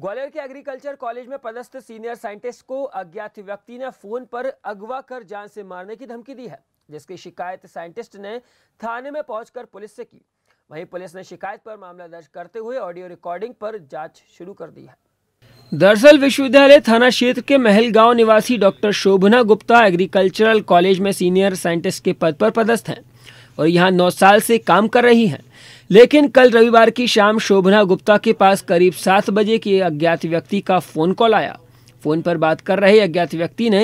ग्वालियर के agriculture college में पदस्थ सीनियर साइंटिस्ट को अज्ञात व्यक्ति ने फोन पर अगवा कर जान से मारने की धमकी दी है, जिसकी शिकायत साइंटिस्ट ने थाने में पहुंचकर पुलिस से की। वहीं पुलिस ने शिकायत पर मामला दर्ज करते हुए ऑडियो रिकॉर्डिंग पर जांच शुरू कर दी है। दरअसल विश्वविद्यालय थाना क्षेत्र के महलगांव निवासी doctor Shobhana Gupta agricultural college में सीनियर साइंटिस्ट के पद पर पदस्थ हैं और यहाँ 9 साल से काम कर रही हैं। लेकिन कल रविवार की शाम शोभना गुप्ता के पास करीब 7 बजे के अज्ञात व्यक्ति का फ़ोन कॉल आया। फ़ोन पर बात कर रहे अज्ञात व्यक्ति ने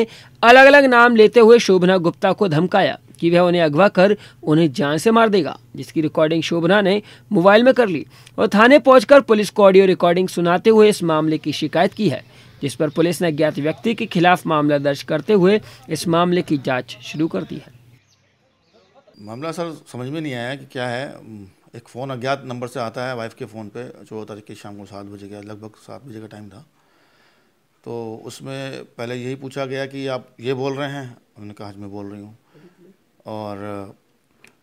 अलग अलग नाम लेते हुए शोभना गुप्ता को धमकाया कि वह उन्हें अगवा कर उन्हें जान से मार देगा, जिसकी रिकॉर्डिंग शोभना ने मोबाइल में कर ली और थाने पहुंचकर पुलिस को ऑडियो रिकॉर्डिंग सुनाते हुए इस मामले की शिकायत की है, जिस पर पुलिस ने अज्ञात व्यक्ति के खिलाफ मामला दर्ज करते हुए इस मामले की जाँच शुरू कर दी है। मामला सर समझ में नहीं आया कि क्या है। एक फ़ोन अज्ञात नंबर से आता है वाइफ के फ़ोन पे, 14 तारीख की शाम को 7 बजे का, लगभग 7 बजे का टाइम था। तो उसमें पहले यही पूछा गया कि आप ये बोल रहे हैं, उन्होंने कहा आज मैं बोल रही हूँ। और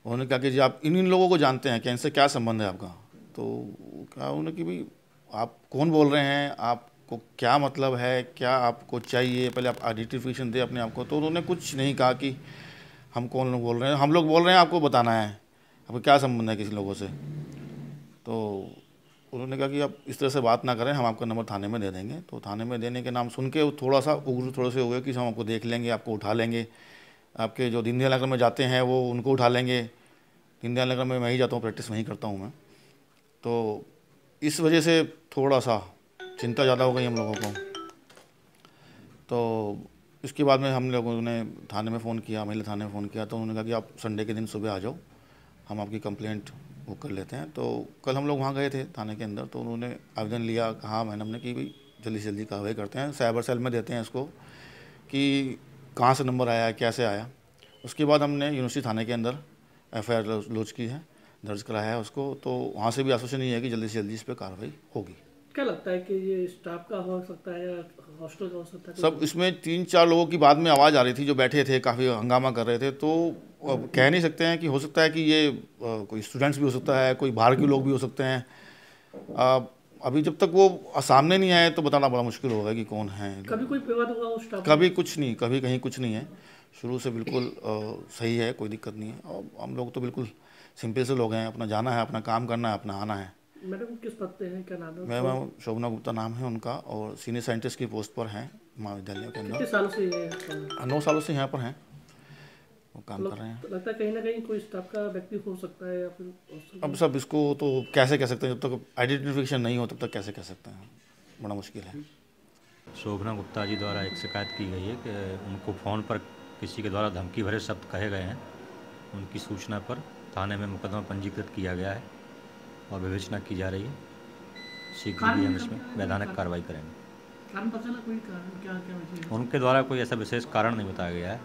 उन्होंने कहा कि जी आप इन लोगों को जानते हैं क्या, इनसे क्या संबंध है आपका? तो कहा उन्होंने कि भाई आप कौन बोल रहे हैं, आपको क्या मतलब है, क्या आपको चाहिए, पहले आप आइडेंटिफिकेशन दें अपने आप को। तो उन्होंने कुछ नहीं कहा कि हम कौन लोग बोल रहे हैं, हम लोग बोल रहे हैं आपको बताना है, आपको क्या संबंध है किसी लोगों से। तो उन्होंने कहा कि आप इस तरह से बात ना करें, हम आपका नंबर थाने में दे देंगे। तो थाने में देने के नाम सुन के वो थोड़ा सा उग्र थोड़े से हुए कि हम आपको देख लेंगे, आपको उठा लेंगे, आपके जो दीनदयाल नगर में जाते हैं वो उनको उठा लेंगे। दीनदयाल नगर में मैं ही जाता हूँ, प्रैक्टिस वहीं करता हूँ मैं। तो इस वजह से थोड़ा सा चिंता ज़्यादा हो गई हम लोगों को। तो इसके बाद में हम लोगों ने थाने में फ़ोन किया, महिला थाने में फ़ोन किया। तो उन्होंने कहा कि आप संडे के दिन सुबह आ जाओ, हम आपकी कंप्लेंट बुक कर लेते हैं। तो कल हम लोग वहाँ गए थे थाने के अंदर। तो उन्होंने आवेदन लिया, कहा मैडम ने कि भाई जल्दी से जल्दी कार्रवाई करते हैं, साइबर सेल में देते हैं इसको कि कहाँ से नंबर आया, कैसे आया। उसके बाद हमने यूनिवर्सिटी थाने के अंदर एफआईआर लॉन्च की है, दर्ज कराया है उसको। तो वहाँ से भी आश्वासन ये है कि जल्दी से जल्दी इस पर कार्रवाई होगी। क्या लगता है कि ये स्टाफ का हो सकता है या हॉस्टल का हो सकता है? सब इसमें 3-4 लोगों की बाद में आवाज़ आ रही थी जो बैठे थे, काफ़ी हंगामा कर रहे थे। तो अब कह नहीं सकते हैं कि हो सकता है कि ये कोई स्टूडेंट्स भी हो सकता है, कोई बाहर के लोग भी हो सकते हैं। अभी जब तक वो सामने नहीं आए तो बताना बड़ा मुश्किल होगा कि कौन है। कभी कोई विवाद हुआ उस स्टाफ? कभी कुछ नहीं, कभी कहीं कुछ नहीं है। शुरू से बिल्कुल सही है, कोई दिक्कत नहीं है। और हम लोग तो बिल्कुल सिंपल से लोग हैं, अपना जाना है, अपना काम करना है, अपना आना है। मैडम किस पद पे हैं, क्या नाम है? मैम शोभना गुप्ता नाम है उनका और सीनियर साइंटिस्ट की पोस्ट पर हैं महाविद्यालय के अंदर। कितने सालों से हैं? 9 सालों से यहाँ पर हैं, वो काम कर रहे हैं। तो लगता है कहीं ना कहीं कोई स्टाफ का व्यक्ति हो सकता है या फिर अब सब इसको तो कैसे कह सकते हैं, जब तक आइडेंटिफिकेशन नहीं हो तब तक कैसे कह सकते हैं, बड़ा मुश्किल है। शोभना गुप्ता जी द्वारा एक शिकायत की गई है कि उनको फ़ोन पर किसी के द्वारा धमकी भरे शब्द कहे गए हैं। उनकी सूचना पर थाने में मुकदमा पंजीकृत किया गया है और विवेचना की जा रही है। शीघ्र ही हम इसमें वैधानिक कार्रवाई करेंगे। कारण पता चला कोई कारण क्या? उनके द्वारा कोई ऐसा विशेष कारण नहीं बताया गया है,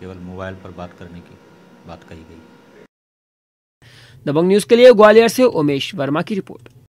केवल मोबाइल पर बात करने की बात कही गई। दबंग न्यूज़ के लिए ग्वालियर से उमेश वर्मा की रिपोर्ट।